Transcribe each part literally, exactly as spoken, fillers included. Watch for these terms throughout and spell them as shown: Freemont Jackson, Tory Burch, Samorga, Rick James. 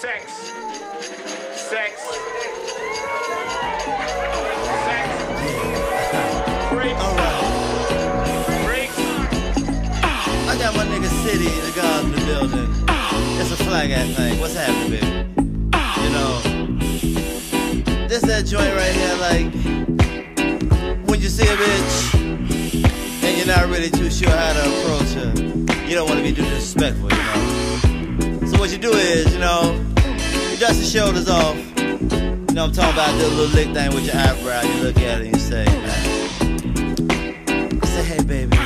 sex, sex, sex, breaks, right. breaks. I got my nigga City in the guard in the building. It's a flag ass thing. What's happening, baby? You know, this that joint right here, like, when you see a bitch and you're not really too sure how to approach her, you don't want to be too disrespectful, you know? So what you do is, you know, you dust your shoulders off. You know what I'm talking about? Do a little lick thing with your eyebrow. You look at it and you say, nah. You say, hey, baby.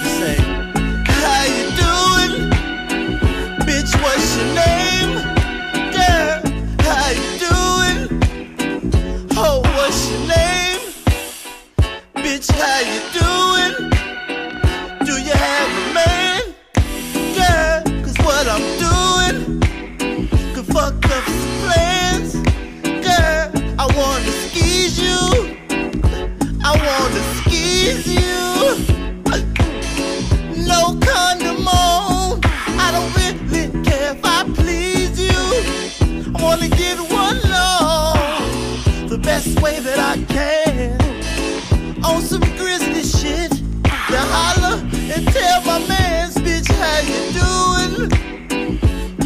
You say, how you doing? Bitch, what's your name? Girl, how you doing? Oh, what's your name? Bitch, how you doing? Do you have a man? Girl, what I'm doing could fuck up some plans. Girl, I wanna squeeze you, I wanna squeeze you. No condom on, I don't really care if I please you. I wanna get one love the best way that I can. On some grisly shit, then holler and tell my mans, bitch, how you doing?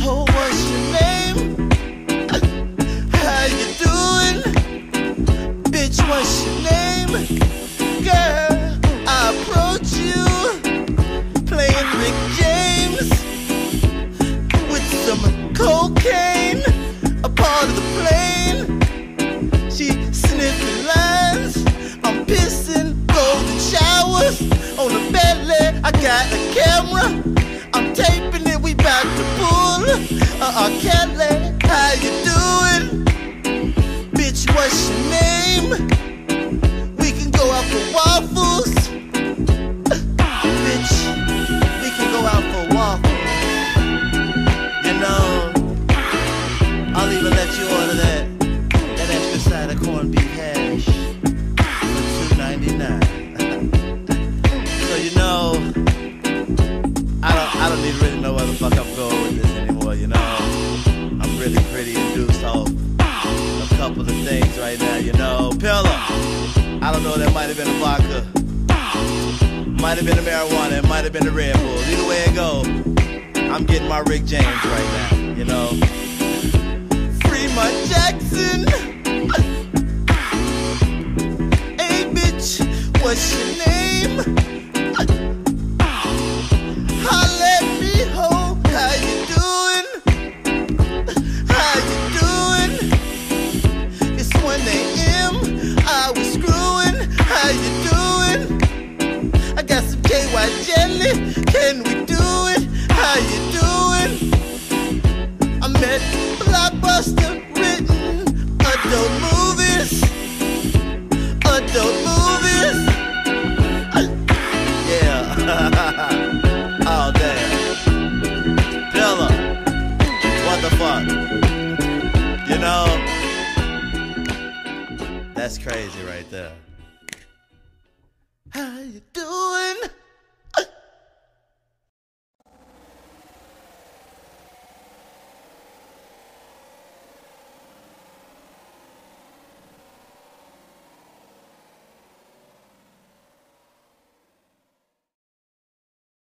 Oh, what's your name? How you doing? Bitch, what's your name? Girl, I approach you, playing Rick James with some cocaine, a part of the plane. She sniffing lines, I'm pissing golden showers on the belly. I got a camera, I'm taping it, we bout to pull. Uh-uh, Kelly, how you doing? Bitch, what's your name? We can go out for waffles. Bitch, we can go out for waffles. You know, I'll even let you order that that extra side of corned beef hash for two ninety-nine. I don't even really know where the fuck I'm going with this anymore, you know? I'm really pretty induced off a couple of things right now, you know? Pillow, I don't know, that might have been a vodka, might have been a marijuana, it might have been a Red Bull. Either way it go, I'm getting my Rick James right now, you know? Freemont Jackson. Hey bitch, what's your name? Can we do it? How you doing? I met Blockbuster written adult movies, adult movies. I, yeah, all day. Bella, what the fuck? You know, that's crazy right there. How you doing?